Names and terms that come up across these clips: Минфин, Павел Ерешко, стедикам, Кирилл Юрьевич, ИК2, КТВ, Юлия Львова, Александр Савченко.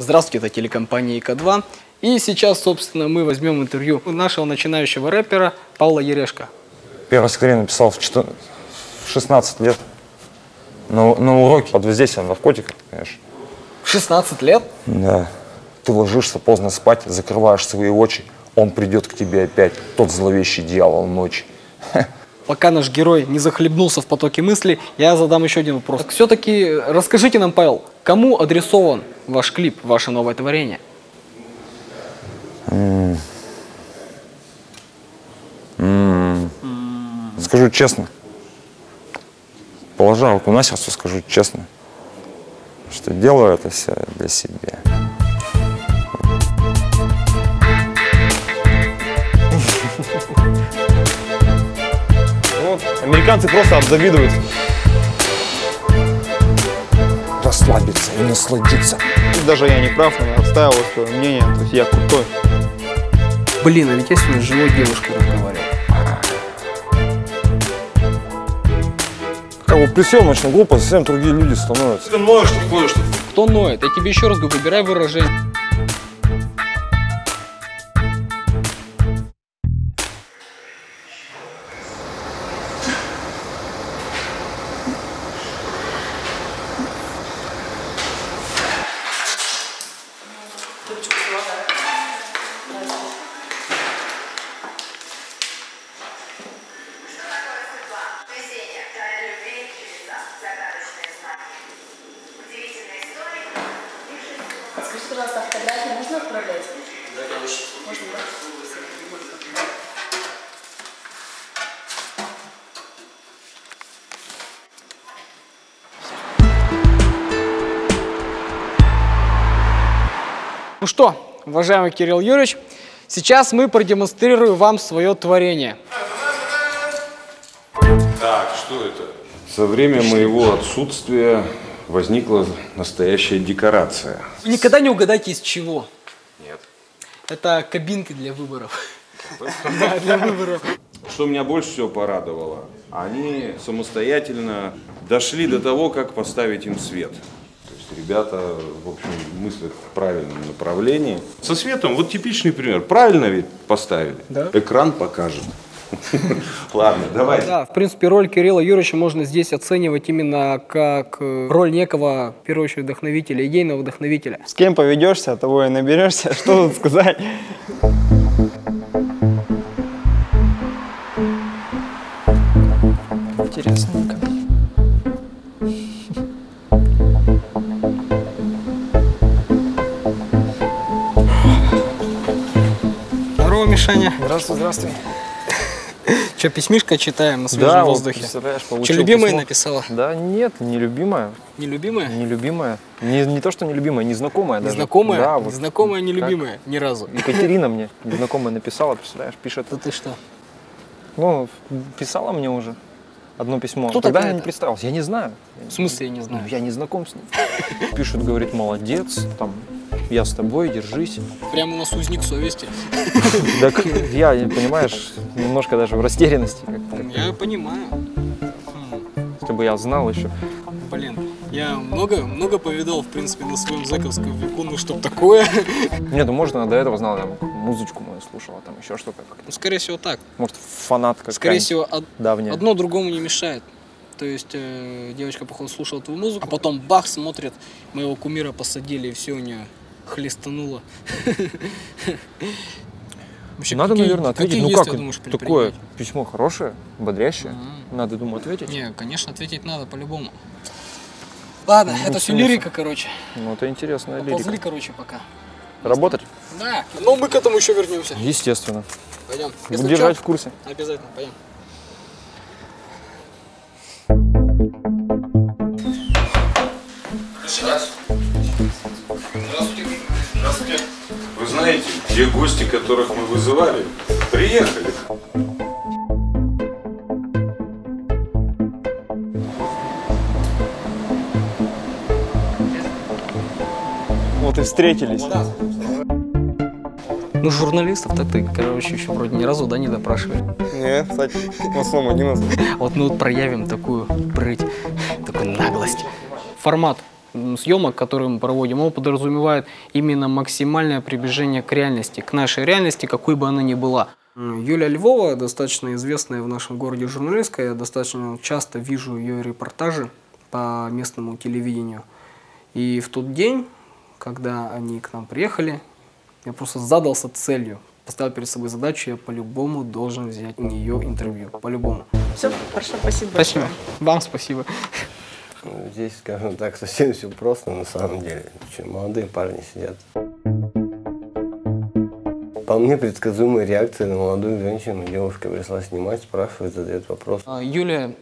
Здравствуйте, это телекомпания ИК2. И сейчас, собственно, мы возьмем интервью у нашего начинающего рэпера Павла Ерешко. Первый скрин написал в 16 лет. На уроке под воздействием наркотиков, конечно. В 16 лет? Да. Ты ложишься поздно спать, закрываешь свои очи, он придет к тебе опять, тот зловещий дьявол ночи. Пока наш герой не захлебнулся в потоке мыслей, я задам еще один вопрос. Все-таки расскажите нам, Павел, кому адресован ваш клип, ваше новое творение? Скажу честно, положа руку на сердце, скажу честно, что делаю это все для себя. Американцы просто обзавидуют. Расслабиться и насладиться. Даже я не прав, но я отстаивал свое мнение, то есть я крутой. Блин, а ведь я с ней живой девушкой разговаривал. Как бы при всем очень глупо, совсем другие люди становятся. Ты ноешь, ты ноешь. Кто ноет? Я тебе еще раз говорю, выбирай выражение. Ну что, уважаемый Кирилл Юрьевич, сейчас мы продемонстрируем вам свое творение. Так, что это? Со время моего отсутствия возникла настоящая декорация. Вы никогда не угадайте, из чего. Нет. Это кабинки для выборов. Да, для выборов. Что меня больше всего порадовало, они самостоятельно дошли до того, как поставить им свет. Ребята, в общем, мыслят в правильном направлении. Со светом вот типичный пример. Правильно ведь поставили? Да. Экран покажет. Ладно, давай. Да, в принципе, роль Кирилла Юрьевича можно здесь оценивать именно как роль некого, в первую очередь, вдохновителя, идейного вдохновителя. С кем поведешься, того и наберешься. Что тут сказать? Интересненько. Мишаня. Здравствуй, здравствуй. Че, письмишко читаем на свежем воздухе? Вот, че, любимая письмо написала? Да нет, нелюбимая. Нелюбимая? Нелюбимая. Не то, что нелюбимая, незнакомая даже. Незнакомая? Да, вот. Незнакомая, нелюбимая. Как? Ни разу. Екатерина мне незнакомая написала, представляешь, пишет. Да ты что? Ну, писала мне уже одно письмо. Кто тогда я не представился, я не знаю. В смысле я не знаю? Я не знаком с ним. Пишет, говорит, молодец, там... Я с тобой, держись. Прямо у нас узник совести. Так я, понимаешь, немножко даже в растерянности. Я понимаю. Чтобы я знал еще. Блин, я много повидал, в принципе, на своем зэковском веку, ну чтоб такое. Нет, ну можно до этого знал, я музычку мою слушала, там еще что-то. Ну, скорее всего, так. Может, фанатка. Скорее всего, давняя. Одно другому не мешает. То есть девочка, походу, слушала твою музыку, а потом бах, смотрит, моего кумира посадили, и все у нее хлестануло. Надо, наверное, ответить. Ну как, такое письмо хорошее, бодрящее. Надо, думаю, ответить. Не, конечно, ответить надо по-любому. Ладно, это все лирика, короче. Ну, это интересная лирика. Поползли, короче, пока. Работать? Да, но мы к этому еще вернемся. Естественно. Пойдем. Держать в курсе. Обязательно, пойдем. Здравствуйте. Здравствуйте. Вы знаете, те гости, которых мы вызывали, приехали. Вот и встретились. Ну, журналистов-то ты, короче, еще вроде ни разу, да, не допрашивали? Нет, кстати, в основном один раз. Вот мы вот проявим такую прыть, такую наглость. Формат съемок, которые мы проводим, он подразумевает именно максимальное приближение к реальности, к нашей реальности, какой бы она ни была. Юлия Львова, достаточно известная в нашем городе журналистка, я достаточно часто вижу ее репортажи по местному телевидению. И в тот день, когда они к нам приехали, я просто задался целью, поставил перед собой задачу, я по-любому должен взять у нее интервью, по-любому. Все, хорошо, спасибо. Спасибо. Вам спасибо. Здесь, скажем так, совсем все просто на самом деле. Молодые парни сидят. По мне, предсказуемая реакция на молодую женщину. Девушка пришла снимать, спрашивает, задает вопрос. Юлия,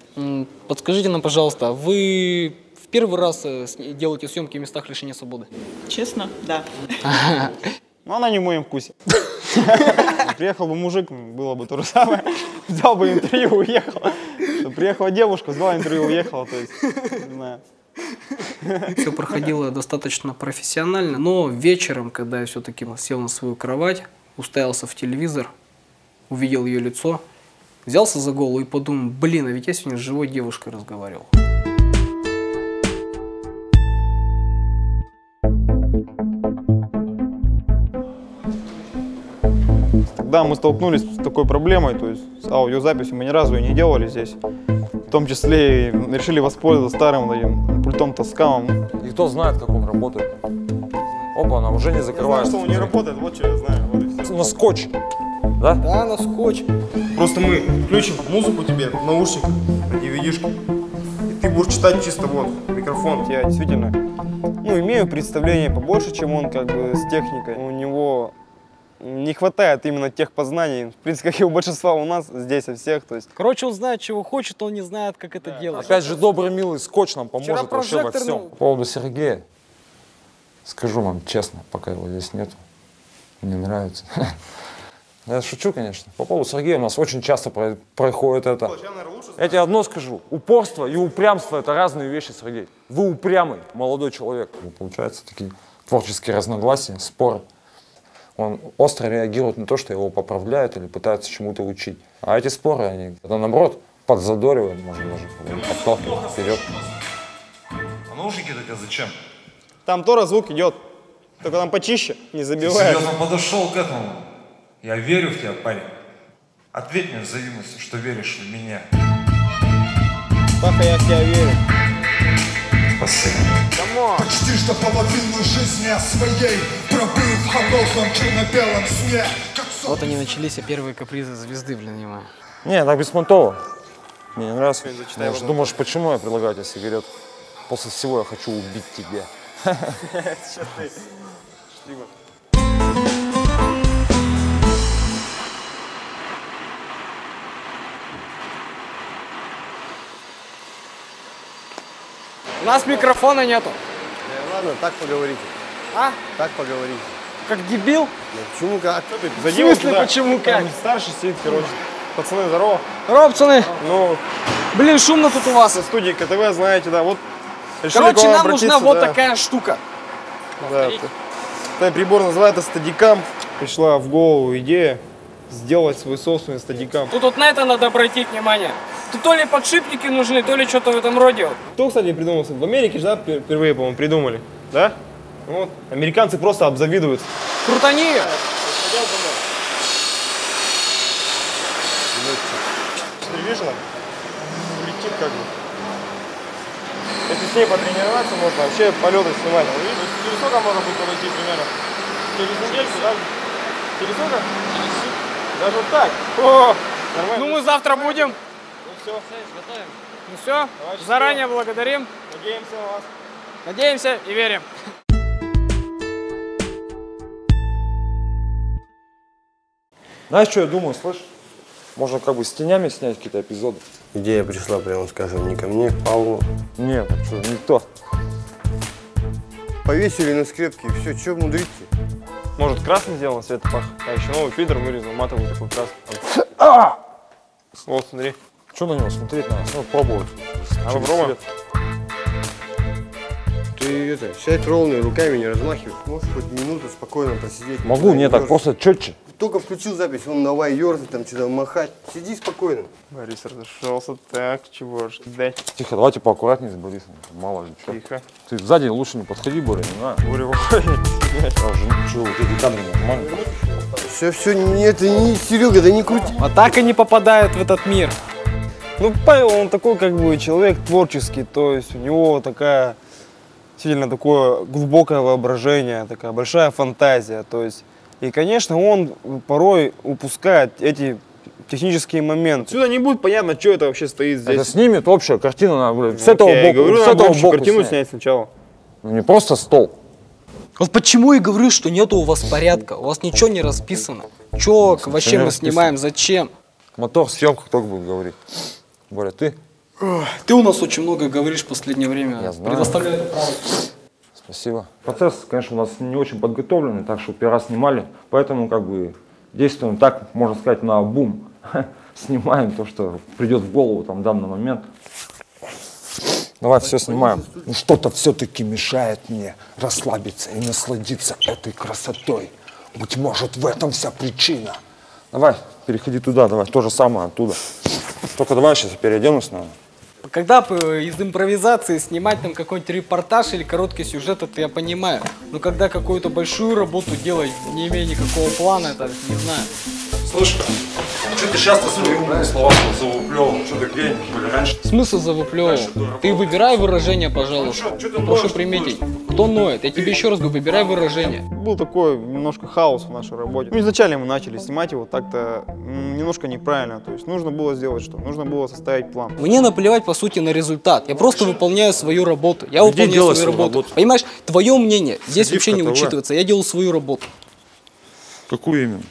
подскажите нам, пожалуйста, вы в первый раз делаете съемки в местах лишения свободы? Честно, да. Но она не в моем вкусе. Приехал бы мужик, было бы то же самое. Взял бы интервью, уехал. Приехала девушка, взяла интервью, уехала. То есть, не знаю. Все проходило достаточно профессионально. Но вечером, когда я все-таки сел на свою кровать, уставился в телевизор, увидел ее лицо, взялся за голову и подумал, блин, а ведь я сегодня с живой девушкой разговаривал. Тогда мы столкнулись с такой проблемой, то есть с аудиозаписью мы ни разу и не делали здесь. В том числе и решили воспользоваться старым пультом-то скамом. И кто знает, как он работает. Опа, она уже не закрывается. Я знаю, что он не работает, вот что я знаю. Вот и все. На скотч. Да? Да, на скотч. Просто мы включим музыку тебе в наушник, на DVD-шке. И ты будешь читать чисто вот, микрофон. Я действительно, ну, имею представление побольше, чем он, как бы, с техникой. У него не хватает именно тех познаний, в принципе, как и у большинства у нас, здесь, у всех. То есть. Короче, он знает, чего хочет, он не знает, как это делать. Опять же, добрый, милый скотч нам поможет вообще во всем. По поводу Сергея. Скажу вам честно, пока его здесь нету, мне нравится. Я шучу, конечно. По поводу Сергея у нас очень часто проходит это. Я тебе одно скажу. Упорство и упрямство – это разные вещи, Сергей. Вы упрямый молодой человек. Получаются такие творческие разногласия, споры. Он остро реагирует на то, что его поправляют или пытаются чему-то учить. А эти споры, они, это наоборот, подзадоривают, можно даже подталкивать вперед. А наушники-то тебе зачем? Там тоже звук идет, только там почище, не забивает. Ты серьезно подошел к этому. Я верю в тебя, парень. Ответь мне взаимностью, что веришь в меня. Паха, я в тебя верю. Спасибо. Почти что половину жизни своей пробыв в холодном черно-белом сне. Вот они начались, а первые капризы звезды, блин, понимаю. Не, так беспонтово. Мне не нравится. Я уже думаешь, почему я предлагаю тебе сигарет? После всего я хочу убить тебя. У нас микрофона нету. Ладно, так поговорите. А? Так поговорите. Как дебил? Почему как? В смысле почему как? Старший сидит, короче. Пацаны, здорово. Здорово, пацаны. Ну, блин, шумно тут у вас. В студии КТВ, знаете, да, вот. Короче, нам нужна вот такая штука. Да, этот прибор называется стедикам. Пришла в голову идея сделать свой собственный стедикам. Тут вот на это надо обратить внимание. Тут то ли подшипники нужны, то ли что-то в этом роде. Кто, кстати, придумался? В Америке же, да, впервые, по-моему, придумали. Да? Вот. Американцы просто обзавидуют. Крутани! Перевешено. Летит как бы. Если с ней потренироваться, можно вообще полеты снимать. Через сколько можно будет пройти примерно? Через неделю, да? Через сколько? Даже вот так. О, нормально. Ну мы завтра будем. Ну все. Ну все, давайте заранее все. Благодарим. Надеемся на вас. Надеемся и верим. Знаешь, что я думаю, слышишь? Можно как бы с тенями снять какие-то эпизоды. Идея пришла, прямо скажем, не ко мне, к Павлу. Нет, что, не то. Повесили на скрепки и все, что мудрите-то? Может, красный сделал, цвет пах. А еще новый фильтр вырезал, матовый такой красный. А! Вот, смотри. Что на него смотреть надо? Ну, пробовать. А попробуем. Ты это, сядь ровно, руками не размахивай. Можешь хоть минуту спокойно посидеть. Могу, нет, так просто четче. Только включил запись, он давай ерзать, там что-то махать. Сиди спокойно. Борис разошелся, так, чего ж дать. Тихо, давайте поаккуратнее с Борисом, мало ли что. Тихо. Ты сзади лучше не подходи, Боря, не надо. Боря, выходит. Ничего, вот эти камни нормально. Все, нет, это не, Серега, это не крути. А так они попадают в этот мир. Ну, Павел, он такой, как бы, человек творческий, то есть у него такая, сильно такое глубокое воображение, такая большая фантазия, то есть, и, конечно, он порой упускает эти технические моменты. Сюда не будет понятно, что это вообще стоит здесь. Это снимет общая картина, надо, блядь, с этого боку, я говорю, с этого боку картину снять сначала. Ну, не просто стол. Вот почему и говорю, что нету у вас порядка, у вас ничего не расписано. Чё, вообще мы снимаем, зачем? Мотор, съемка, кто будет говорить? Боря, ты? Ты у нас очень много говоришь в последнее время. Я знаю. Предоставляю право. Спасибо. Процесс, конечно, у нас не очень подготовленный, так что первый раз снимали, поэтому как бы действуем так, можно сказать, на бум. Снимаем то, что придет в голову там в данный момент. Давай все снимаем. Ну что-то все-таки мешает мне расслабиться и насладиться этой красотой. Быть может, в этом вся причина. Давай, переходи туда, давай, то же самое оттуда. Только давай сейчас переоденусь, наверное. Когда из импровизации снимать там какой-нибудь репортаж или короткий сюжет, это я понимаю. Но когда какую-то большую работу делать, не имея никакого плана, это не знаю. Слышь-ка, что ты сейчас-то свои умные слова завуплевал? Что ты где раньше? Смысл завуплевал? Ты выбирай выражение, пожалуйста. Прошу приметить. Кто ноет? Я тебе еще раз говорю, выбирай выражение. Был такой немножко хаос в нашей работе. Ну, изначально мы начали снимать его так-то немножко неправильно. То есть нужно было сделать что? Нужно было составить план. Мне наплевать, по сути, на результат. Я просто выполняю свою работу. Я выполняю свою работу. Понимаешь, твое мнение здесь вообще не учитывается. Я делал свою работу. Какую именно?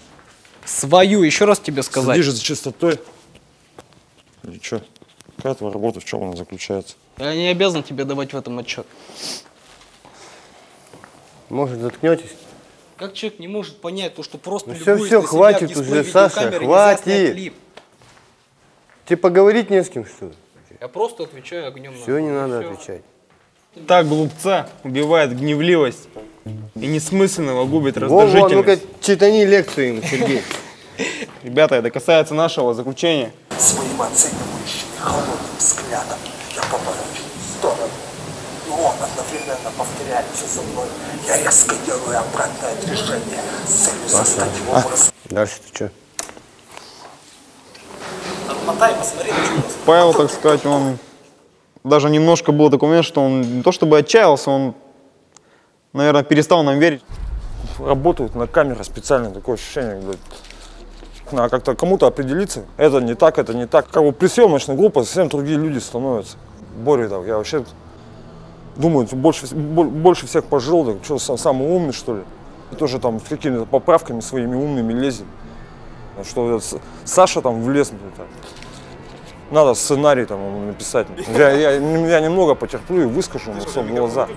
Свою, еще раз тебе сказать. Следи же за чистотой. Или что? Какая твоя работа, в чем она заключается? Я не обязан тебе давать в этом отчет. Может, заткнетесь? Как человек не может понять то, что просто... Ну все, хватит уже, Саша, хватит. Тебе поговорить не с кем, что ли? Я просто отвечаю огнем. Все, не надо отвечать. Так глупца убивает гневливость. И несмысленного губит раздражительность. Ну-ка, читани лекцию им, Сергей. Ребята, это касается нашего заключения. Своим оценивающим и холодным взглядом я поворачиваюсь в сторону. И он одновременно повторяется за мной. Я резко делаю обратное движение с целью создать образ. Дальше ты что? Отмотай, посмотри, что у нас. Павел, так сказать, он... Даже немножко был такой момент, что он не то чтобы отчаялся, он... Наверное, перестал нам верить. Работают на камеру специально, такое ощущение, блядь. Надо как-то кому-то определиться. Это не так, как бы присъемочная группа, совсем другие люди становятся. Боря, да, я вообще думаю, больше всех пожил, так что самый умный, что ли? И тоже там с какими-то поправками своими умными лезет. Что Саша там влез, блядь. Надо сценарий там написать. Я немного потерплю и выскажу ему все в глаза.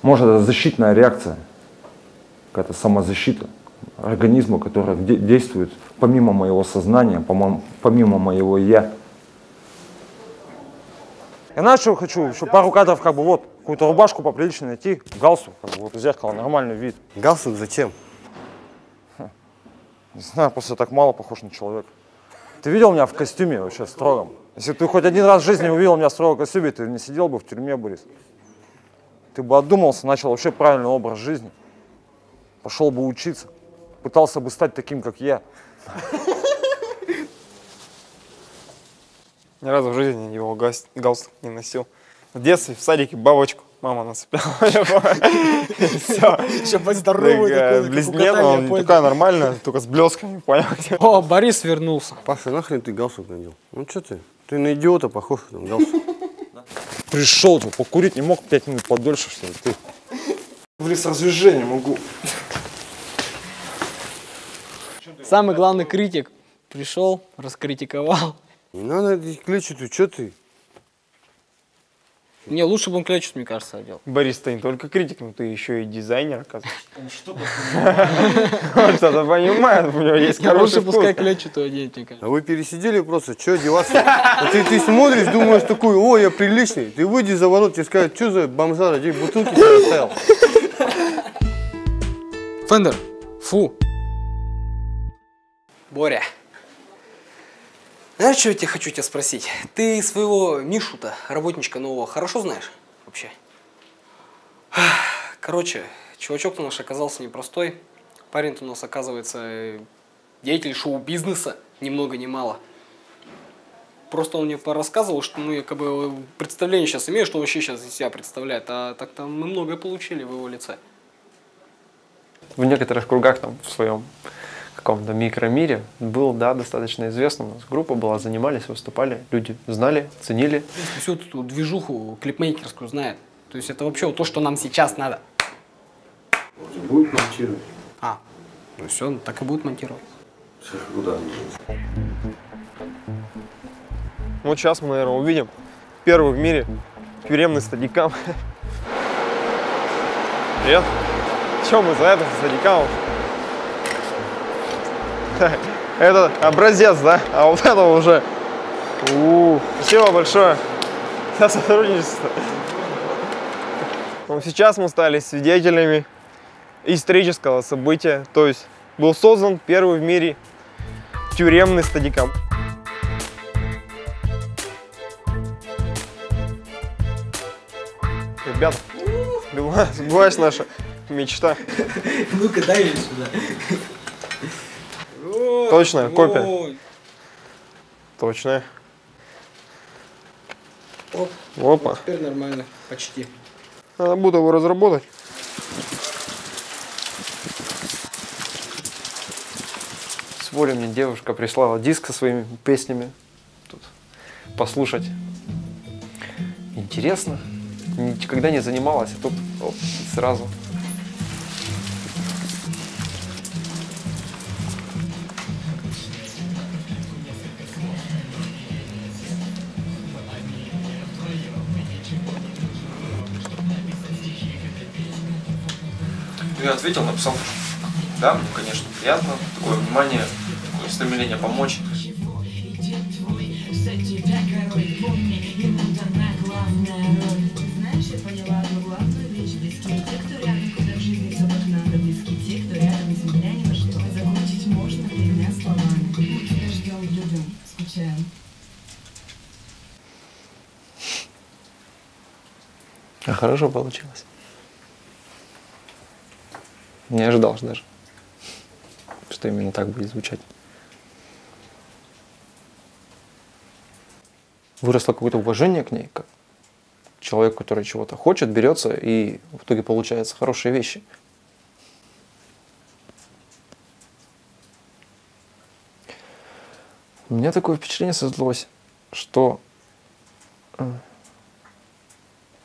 Может, это защитная реакция, какая-то самозащита организма, которая действует помимо моего сознания, помимо моего «я». Я начал, хочу еще пару кадров, как бы вот, какую-то рубашку поприличнее найти, галстук, как бы, вот в зеркало, нормальный вид. Галстук зачем? Не знаю, просто так мало похож на человека. Ты видел меня в костюме вообще строгом? Если ты хоть один раз в жизни увидел меня в строгом костюме, ты не сидел бы в тюрьме, Борис. Ты бы одумался, начал вообще правильный образ жизни, пошел бы учиться, пытался бы стать таким, как я. Ни разу в жизни его галстук не носил. В детстве в садике бабочку мама нацепляла. Еще поздоровый. Близнец, он такая нормальная, только с блесками, понял? О, Борис вернулся. Паша, нахрен ты галстук надел? Ну что ты? Ты на идиота похож, там галстук. Пришел тут, покурить не мог 5 минут подольше, что ли, ты? Блин, развлечения могу. Самый главный критик пришел, раскритиковал. Не надо кличить, что ты? критик. Не, лучше бы он клетчатый, мне кажется, одел. Борис, ты не только критик, но ты еще и дизайнер, оказывается. Он что-то понимает. Он что-то понимает, у него есть хороший вкус. Лучше пускай клетчатую одеть, мне кажется. А вы пересидели просто, что одеваться? Ты смотришь, думаешь такой, о, я приличный. Ты выйди за ворот, тебе скажут, что за бомжара, здесь бутылки оставил. Фендер, фу. Боря. Знаешь, что я хочу тебя спросить? Ты своего Мишу-то, работничка нового, хорошо знаешь вообще? Короче, чувачок-то наш оказался непростой. Парень-то у нас, оказывается, деятель шоу-бизнеса, ни много ни мало. Просто он мне порассказывал, что мы якобы представление сейчас имеем, что он вообще сейчас из себя представляет. А так-то мы многое получили в его лице. В некоторых кругах там в своем... в каком-то микромире был, да, достаточно известно. У нас группа была, занимались, выступали, люди знали, ценили. Всю эту движуху клипмейкерскую знает. То есть это вообще то, что нам сейчас надо. Будет монтировать. А, ну все, так и будет монтировать. Все, куда? Вот сейчас мы, наверное, увидим первый в мире тюремный стедикам. Привет. Чем мы за это стедикам? Это образец, да? А вот это уже... Спасибо большое за сотрудничество. Ну, сейчас мы стали свидетелями исторического события. То есть был создан первый в мире тюремный стедикам. Ребята, сбылась наша мечта. Ну-ка, дай ее сюда. Точно, копия. Ой. Точно. Оп. Опа. Вот теперь нормально, почти. Надо будет его разработать. С воли мне девушка прислала диск со своими песнями. Тут послушать. Интересно. Никогда не занималась, а тут оп, сразу. Я ответил, написал, да, ну, конечно, приятно, такое внимание, такое стремление помочь. А хорошо получилось. Не ожидал даже, что именно так будет звучать. Выросло какое-то уважение к ней, как человек, который чего-то хочет, берется, и в итоге получаются хорошие вещи. У меня такое впечатление создалось, что,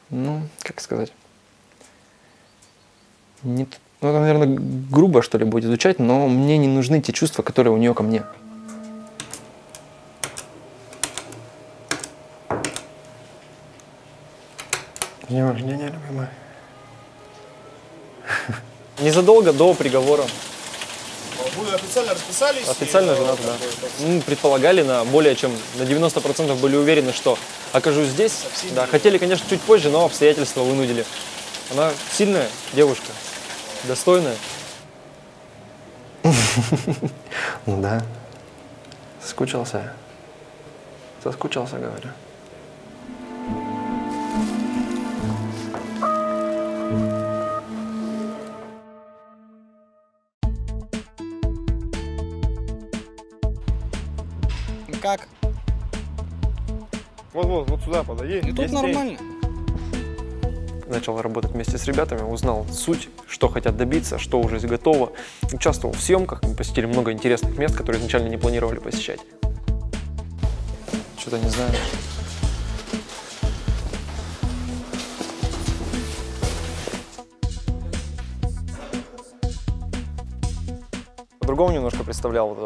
ну, как сказать, не то. Ну, это, наверное, грубо, что ли, будет звучать, но мне не нужны те чувства, которые у нее ко мне. С днем рождения, любимая. Незадолго до приговора. Вы официально расписались? Официально женат, да. Мы предполагали, на более чем на 90% были уверены, что окажусь здесь. Да, хотели, конечно, чуть позже, но обстоятельства вынудили. Она сильная девушка. Достойная? Ну да. Соскучился. Соскучился, говорю. Как? Вот сюда подойди. И тут нормально. Начал работать вместе с ребятами, узнал суть, что хотят добиться, что уже готово. Участвовал в съемках, мы посетили много интересных мест, которые изначально не планировали посещать. Что-то не знаю. По-другому немножко представлял вот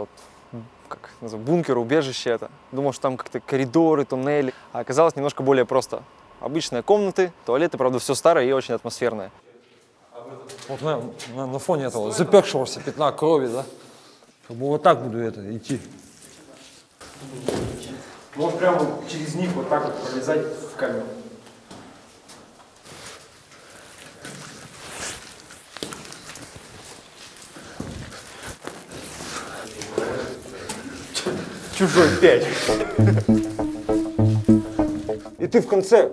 этот, как называется, бункер, убежище это. Думал, что там как-то коридоры, туннели. А оказалось немножко более просто. обычные комнаты, туалеты, правда, все старое и очень атмосферное. Вот на фоне этого запекшегося пятна крови, да? Как бы вот так буду это идти. Вот прямо через них вот так вот пролезать в камеру. Чужой 5. И ты в конце,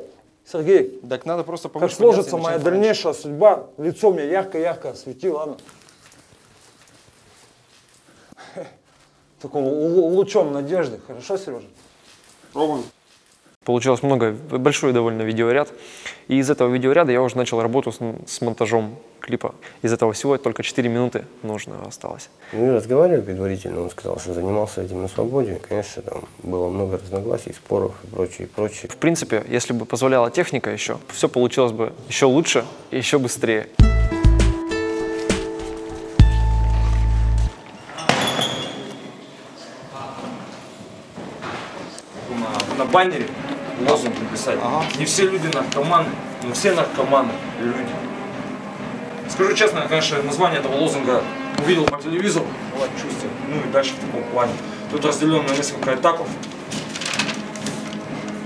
Сергей, так надо просто как сложится моя дальнейшая судьба, лицо мне ярко-ярко освети, ладно? Таком лучом надежды. Хорошо, Сережа? Пробуем. Получилось большой довольно видеоряд. И из этого видеоряда я уже начал работу с монтажом клипа. Из этого всего только 4 минуты нужно осталось. Мы разговаривали предварительно, он сказал, что занимался этим на свободе. Конечно, там было много разногласий, споров и прочее, и прочее. В принципе, если бы позволяла техника еще, все получилось бы еще лучше и еще быстрее. На баннере лозунг написать. Ага. Не все люди наркоманы, но все наркоманы люди. Скажу честно, я, конечно, название этого лозунга увидел по телевизору, вот, чувствую. Ну и дальше в таком плане. Тут разделен на несколько этапов,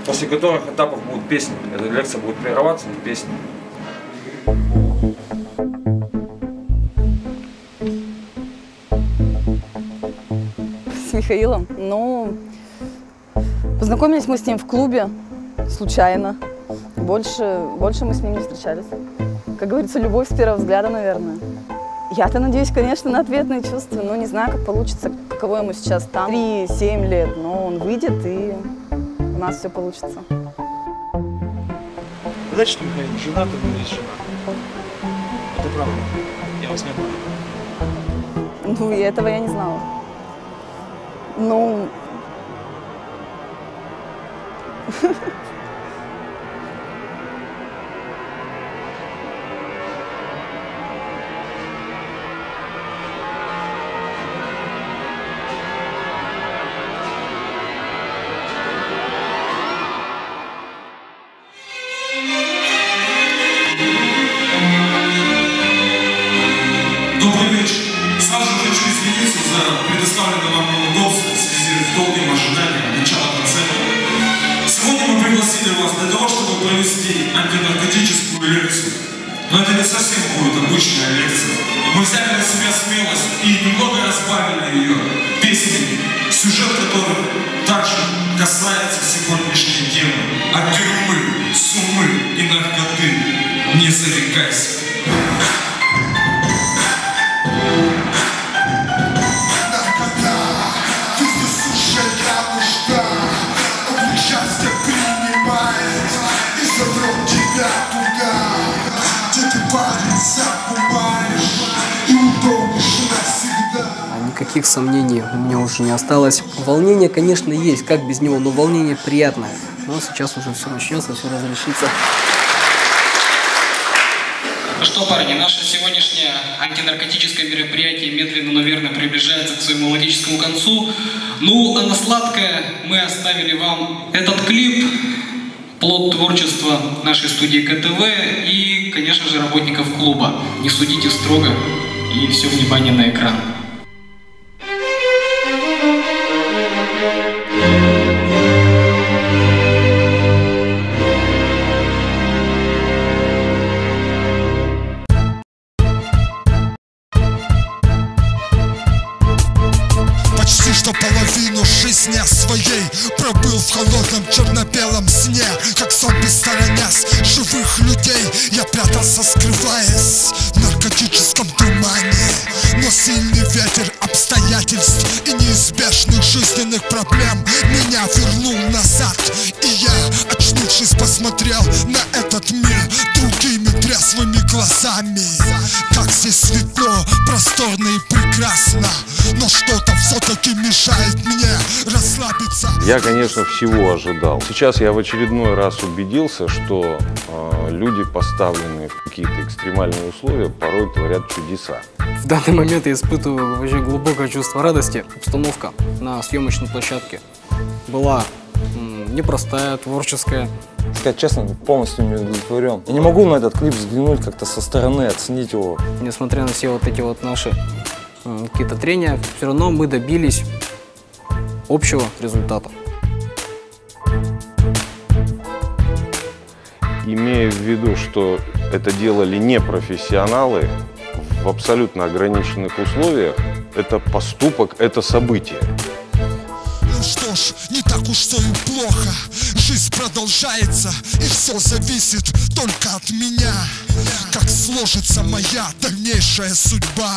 после которых этапов будут песни. Эта лекция будет прерываться и песни. С Михаилом? Ну... Познакомились мы с ним в клубе, случайно. Больше мы с ним не встречались. Как говорится, любовь с первого взгляда, наверное. Я-то надеюсь, конечно, на ответные чувства, но не знаю, как получится, каково ему сейчас там. 3-7 лет, но он выйдет, и у нас все получится. Знаете, что, Михаил, жена, ты будешь жена. Это правда. Я вас не понял. Ну, и этого я не знала. Ну... Добрый вечер. Сразу же хочу извиниться за предоставленное нам неудобство в связи с долгим ожиданием начала концерта. Сегодня мы пригласили вас для того, чтобы провести антинаркотическую лекцию. Но это не совсем будет обычная лекция. Мы взяли на себя смелость и немного разбавили ее песнями, сюжет которых также касается сегодняшней темы. От тюрьмы, сумы и наркоты не зарекайся. Никаких сомнений у меня уже не осталось. Волнение, конечно, есть, как без него, но волнение приятное. Но сейчас уже все начнется, все разрешится. Ну что, парни, наше сегодняшнее антинаркотическое мероприятие медленно, но верно приближается к своему логическому концу. Ну, а на сладкое мы оставили вам этот клип, плод творчества нашей студии КТВ и, конечно же, работников клуба. Не судите строго и все внимание на экран. Своей пробыл в холодном черно-белом сне, как зомби сторонясь живых людей. Я прятался, скрываясь в наркотическом тумане, но сильный ветер обстоятельств и неизбежных жизненных проблем меня вернул назад. И я, очнувшись, посмотрел на этот мир другими трясвыми глазами. Как здесь светло, просторно и прекрасно, но что-то все-таки мешает мне расслабиться. Я, конечно, всего ожидал. Сейчас я в очередной раз убедился, что люди, поставленные в какие-то экстремальные условия, порой творят чудеса. В данный момент я испытываю вообще глубокое чувство радости. Обстановка на съемочной площадке была непростая, творческая. Сказать честно, полностью не удовлетворен. Я не могу на этот клип взглянуть как-то со стороны, оценить его. Несмотря на все вот эти вот наши какие-то трения, все равно мы добились общего результата. Имея в виду, что это делали не профессионалы в абсолютно ограниченных условиях, это поступок, это событие. Что ж, не так уж все и плохо. Жизнь продолжается, и все зависит только от меня. Как сложится моя дальнейшая судьба.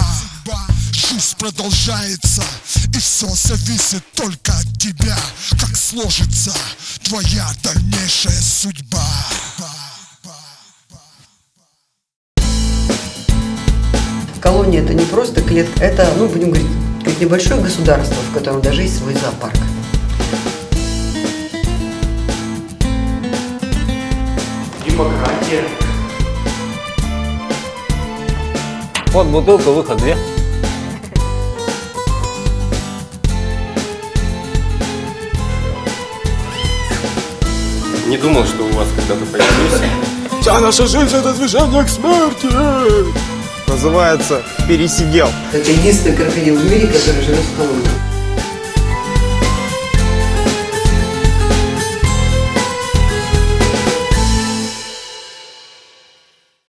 Жизнь продолжается, и все зависит только от тебя. Как сложится твоя дальнейшая судьба. Колония — это не просто клетка, это, ну, будем говорить, как небольшое государство, в котором даже есть свой зоопарк. Демократия. Вот бутылка, выход 2. Не думал, что у вас когда-то появились. Вся наша жизнь — это движение к смерти. Называется «Пересидел». Это единственный крокодил в мире, который живет в колонии.